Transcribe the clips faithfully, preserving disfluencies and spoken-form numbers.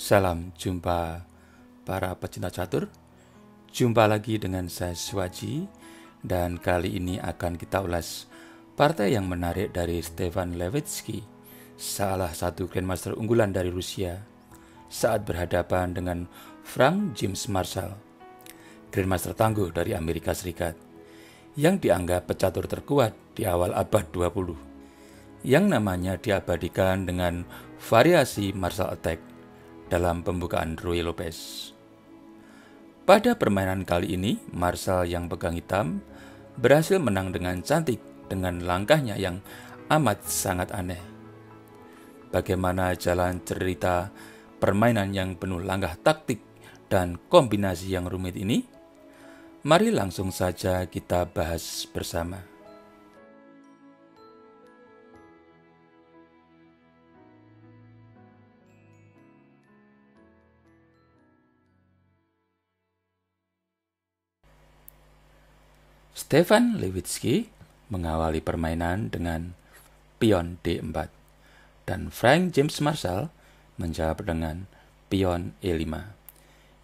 Salam jumpa para pecinta catur. Jumpa lagi dengan saya Suwaji, dan kali ini akan kita ulas partai yang menarik dari Stefan Levitsky, salah satu grandmaster unggulan dari Rusia, saat berhadapan dengan Frank James Marshall, grandmaster tangguh dari Amerika Serikat, yang dianggap pecatur terkuat di awal abad dua puluh, yang namanya diabadikan dengan variasi Marshall Attack dalam pembukaan Ruy Lopez. Pada permainan kali ini, Marshall yang pegang hitam berhasil menang dengan cantik dengan langkahnya yang amat sangat aneh. Bagaimana jalan cerita permainan yang penuh langkah taktik dan kombinasi yang rumit ini? Mari langsung saja kita bahas bersama. Stefan Levitsky mengawali permainan dengan pion D empat dan Frank James Marshall menjawab dengan pion E lima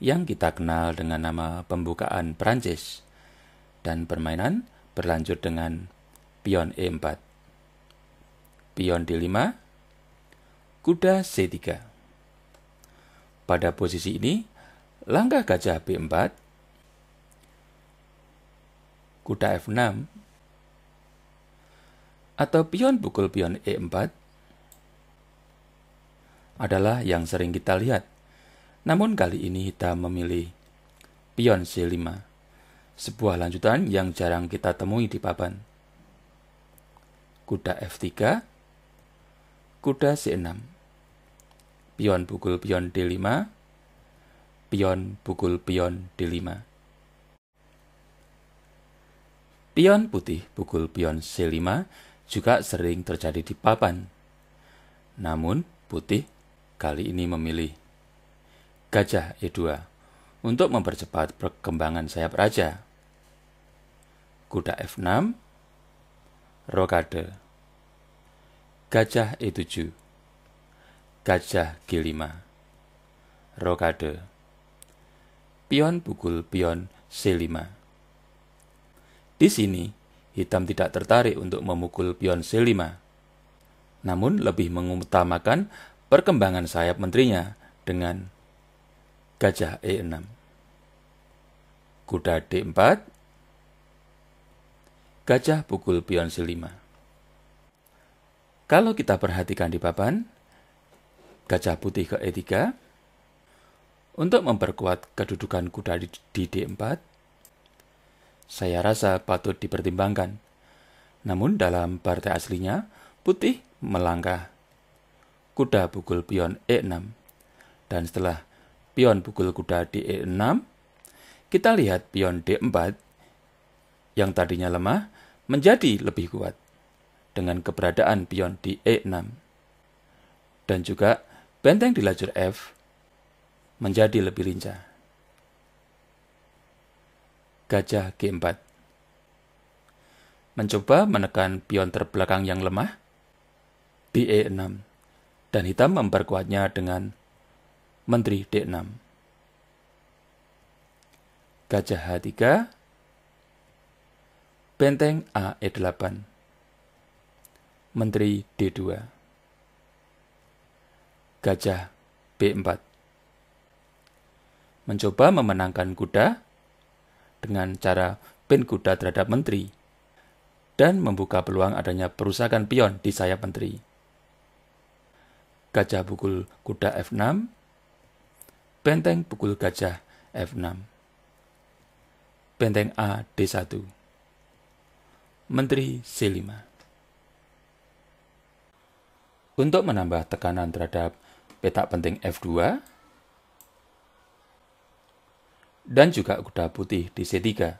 yang kita kenal dengan nama pembukaan Perancis, dan permainan berlanjut dengan pion E empat, pion D lima, kuda C tiga. Pada posisi ini, langkah gajah B empat, kuda F enam, atau pion pukul pion E empat adalah yang sering kita lihat. Namun kali ini hitam memilih pion C lima, sebuah lanjutan yang jarang kita temui di papan. Kuda F tiga, kuda C enam, pion pukul pion D lima, pion pukul pion D lima. Pion putih pukul pion C lima juga sering terjadi di papan. Namun putih kali ini memilih gajah E dua untuk mempercepat perkembangan sayap raja. Kuda F enam, rokade. Gajah E tujuh, gajah G lima, rokade. Pion pukul pion C lima. Di sini, hitam tidak tertarik untuk memukul pion C lima, namun lebih mengutamakan perkembangan sayap menterinya dengan gajah E enam, kuda D empat, gajah pukul pion C lima. Kalau kita perhatikan di papan, gajah putih ke E tiga untuk memperkuat kedudukan kuda di D empat, saya rasa patut dipertimbangkan. Namun dalam partai aslinya, putih melangkah kuda pukul pion E enam. Dan setelah pion pukul kuda di E enam, kita lihat pion D empat yang tadinya lemah menjadi lebih kuat dengan keberadaan pion di E enam. Dan juga benteng di lajur F menjadi lebih lincah. Gajah G empat mencoba menekan pion terbelakang yang lemah di E enam, dan hitam memperkuatnya dengan menteri D enam. Gajah H tiga, benteng A E delapan, menteri D dua. Gajah B empat mencoba memenangkan kuda dengan cara pin kuda terhadap menteri dan membuka peluang adanya perusakan pion di sayap menteri. Gajah pukul kuda F enam, benteng pukul gajah F enam, benteng A D satu, menteri C lima. Untuk menambah tekanan terhadap petak penting F dua, dan juga kuda putih di C tiga.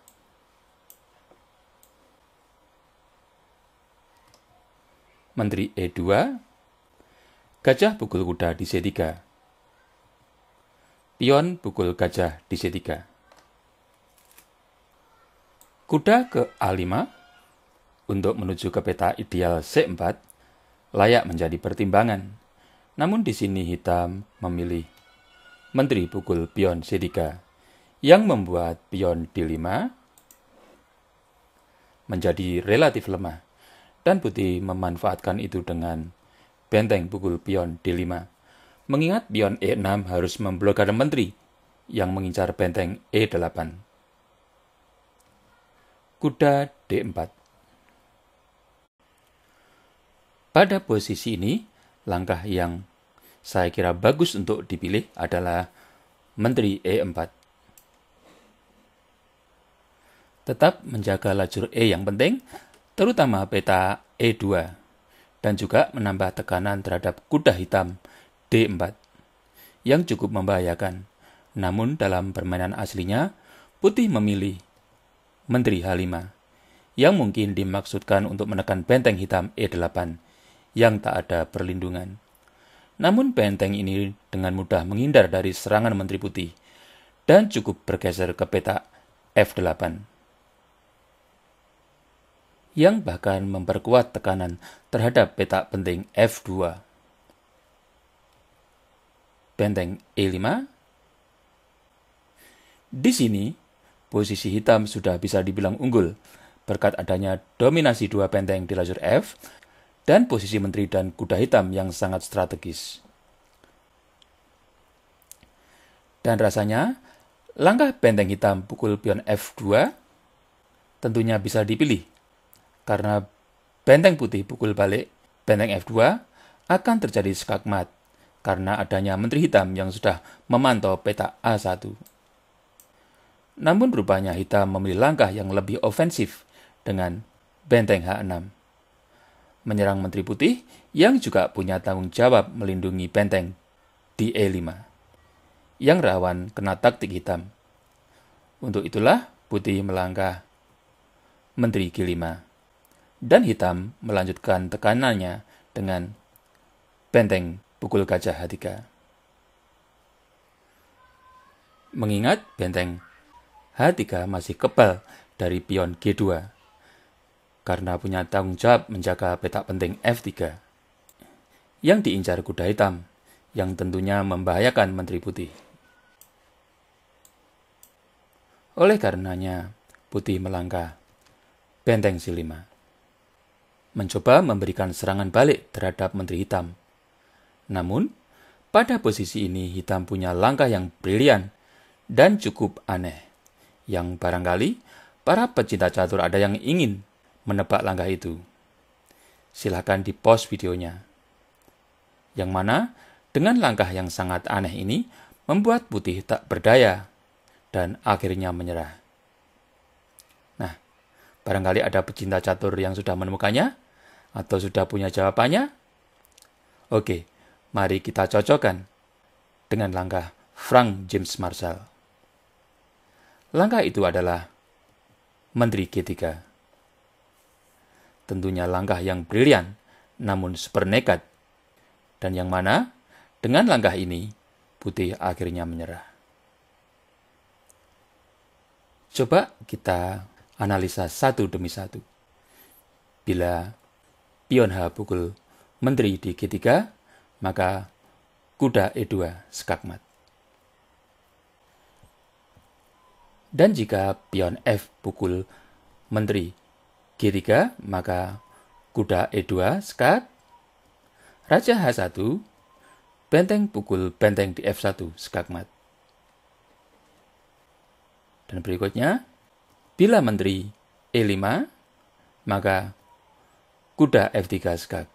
Menteri E dua, gajah pukul kuda di C tiga. Pion pukul gajah di C tiga. Kuda ke A lima untuk menuju ke peta ideal C empat layak menjadi pertimbangan. Namun di sini hitam memilih menteri pukul pion C tiga, yang membuat pion D lima menjadi relatif lemah, dan putih memanfaatkan itu dengan benteng pukul pion D lima. Mengingat pion E enam harus memblokade menteri yang mengincar benteng E delapan. Kuda D empat. Pada posisi ini, langkah yang saya kira bagus untuk dipilih adalah menteri E empat. Tetap menjaga lajur E yang penting, terutama peta E dua, dan juga menambah tekanan terhadap kuda hitam D empat, yang cukup membahayakan. Namun dalam permainan aslinya, putih memilih menteri H lima, yang mungkin dimaksudkan untuk menekan benteng hitam E delapan, yang tak ada perlindungan. Namun benteng ini dengan mudah menghindar dari serangan menteri putih dan cukup bergeser ke peta F delapan, yang bahkan memperkuat tekanan terhadap peta penting F dua, benteng E lima. Di sini, posisi hitam sudah bisa dibilang unggul berkat adanya dominasi dua benteng di lajur F dan posisi menteri dan kuda hitam yang sangat strategis. Dan rasanya, langkah benteng hitam pukul pion F dua tentunya bisa dipilih, karena benteng putih pukul balik benteng F dua akan terjadi skakmat, karena adanya menteri hitam yang sudah memantau peta A satu. Namun rupanya hitam memilih langkah yang lebih ofensif dengan benteng H enam. Menyerang menteri putih yang juga punya tanggung jawab melindungi benteng di E lima, yang rawan kena taktik hitam. Untuk itulah putih melangkah menteri G lima, dan hitam melanjutkan tekanannya dengan benteng pukul gajah H tiga. Mengingat benteng H tiga masih kebal dari pion G dua, karena punya tanggung jawab menjaga peta penting F tiga, yang diincar kuda hitam, yang tentunya membahayakan menteri putih. Oleh karenanya, putih melangkah benteng C lima, mencoba memberikan serangan balik terhadap menteri hitam. Namun, pada posisi ini hitam punya langkah yang brilian dan cukup aneh, yang barangkali para pecinta catur ada yang ingin menebak langkah itu. Silahkan di-pause videonya. Yang mana dengan langkah yang sangat aneh ini membuat putih tak berdaya dan akhirnya menyerah. Nah, barangkali ada pecinta catur yang sudah menemukannya atau sudah punya jawabannya. Oke, mari kita cocokkan dengan langkah Frank James Marshall. Langkah itu adalah menteri G tiga. Tentunya langkah yang brilian, namun super nekat. Dan yang mana, dengan langkah ini, putih akhirnya menyerah. Coba kita analisa satu demi satu. Bila pion H pukul menteri di G tiga, maka kuda E dua skakmat. Dan jika pion F pukul menteri G tiga, maka kuda E dua skak, raja H satu, benteng pukul benteng di F satu skakmat. Dan berikutnya, bila menteri E lima, maka kuda F tiga skak.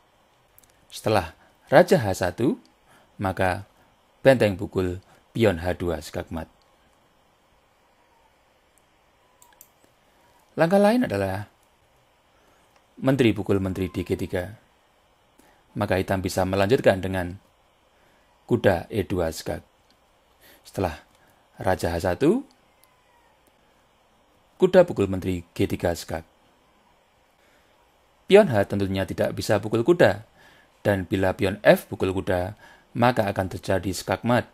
Setelah raja H satu, maka benteng pukul pion H dua skakmat. Langkah lain adalah menteri pukul menteri di G tiga, maka hitam bisa melanjutkan dengan kuda E dua skak. Setelah raja H satu, kuda pukul menteri G tiga skak. Pion H tentunya tidak bisa pukul kuda, dan bila pion F pukul kuda, maka akan terjadi skakmat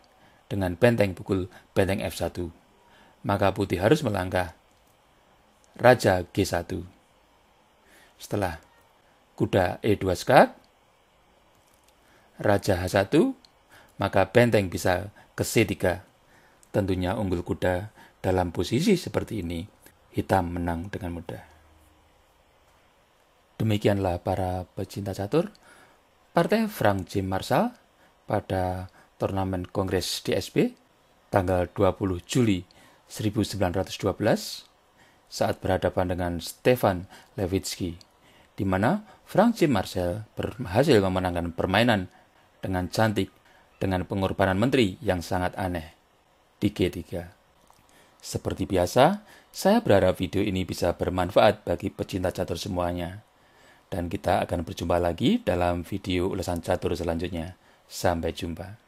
dengan benteng pukul benteng F satu. Maka putih harus melangkah raja G satu. Setelah kuda E dua skak, raja H satu, maka benteng bisa ke C tiga. Tentunya unggul kuda dalam posisi seperti ini, hitam menang dengan mudah. Demikianlah para pecinta catur, partai Frank James Marshall pada turnamen Kongres D S P tanggal dua puluh Juli seribu sembilan ratus dua belas saat berhadapan dengan Stefan Levitsky, di mana Frank James Marshall berhasil memenangkan permainan dengan cantik dengan pengorbanan menteri yang sangat aneh di G tiga. Seperti biasa, saya berharap video ini bisa bermanfaat bagi pecinta catur semuanya. Dan kita akan berjumpa lagi dalam video ulasan catur selanjutnya. Sampai jumpa.